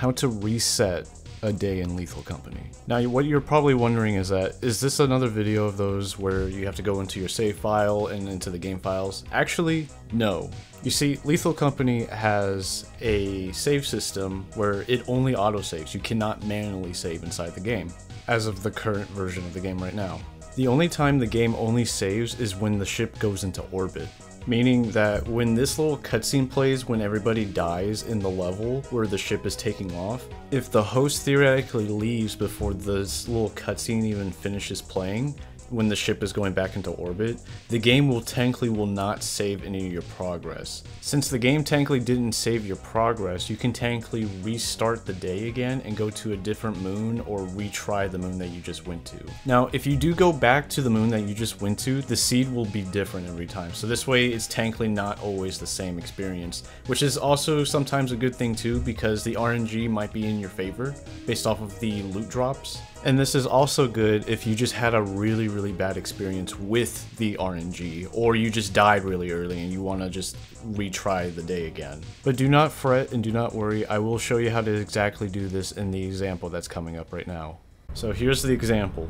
how to reset a day in Lethal Company. Now, what you're probably wondering is that, is this another video of those where you have to go into your save file and into the game files? Actually, no. You see, Lethal Company has a save system where it only autosaves. You cannot manually save inside the game, as of the current version of the game right now. The only time the game only saves is when the ship goes into orbit. Meaning that when this little cutscene plays when everybody dies in the level where the ship is taking off, if the host theoretically leaves before this little cutscene even finishes playing, when the ship is going back into orbit, the game will technically not save any of your progress. Since the game technically didn't save your progress, you can technically restart the day again and go to a different moon or retry the moon that you just went to. Now, if you do go back to the moon that you just went to, the seed will be different every time. So this way, it's technically not always the same experience, which is also sometimes a good thing too, because the RNG might be in your favor based off of the loot drops. And this is also good if you just had a really bad experience with the RNG, or you just died really early and you want to just retry the day again. But do not fret and do not worry, I will show you how to exactly do this in the example that's coming up right now. So here's the example.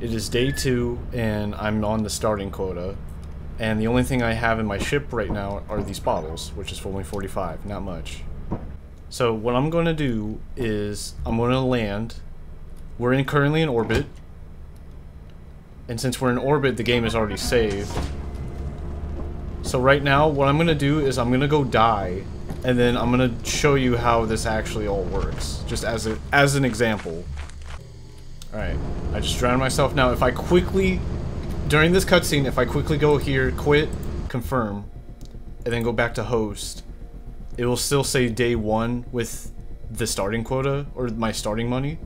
It is day 2 and I'm on the starting quota, and the only thing I have in my ship right now are these bottles, which is only 45, not much. So what I'm going to do is I'm going to land. We're currently in orbit, and since we're in orbit, the game is already saved. So right now, what I'm going to do is I'm going to go die, and then I'm going to show you how this actually all works, just as an example. Alright, I just drowned myself. Now, if I quickly, during this cutscene, if I quickly go here, quit, confirm, and then go back to host, it will still say day 1 with the starting quota, or my starting money.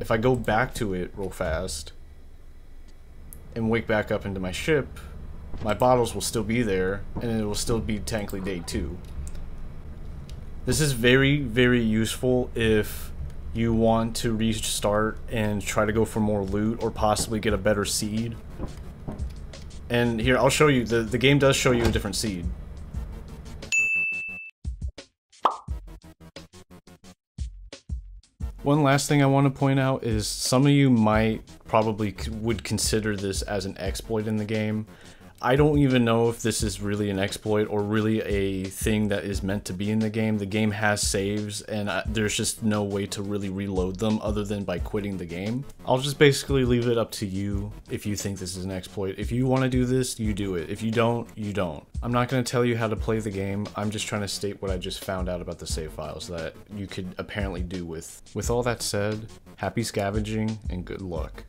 If I go back to it real fast and wake back up into my ship, my bottles will still be there and it will still be technically day 2. This is very useful if you want to restart and try to go for more loot or possibly get a better seed. And here, I'll show you, the game does show you a different seed. One last thing I want to point out is some of you might probably would consider this as an exploit in the game. I don't even know if this is really an exploit or really a thing that is meant to be in the game. The game has saves and there's just no way to really reload them other than by quitting the game. I'll just basically leave it up to you if you think this is an exploit. If you want to do this, you do it. If you don't, you don't. I'm not going to tell you how to play the game. I'm just trying to state what I just found out about the save files that you could apparently do with. With all that said, happy scavenging and good luck.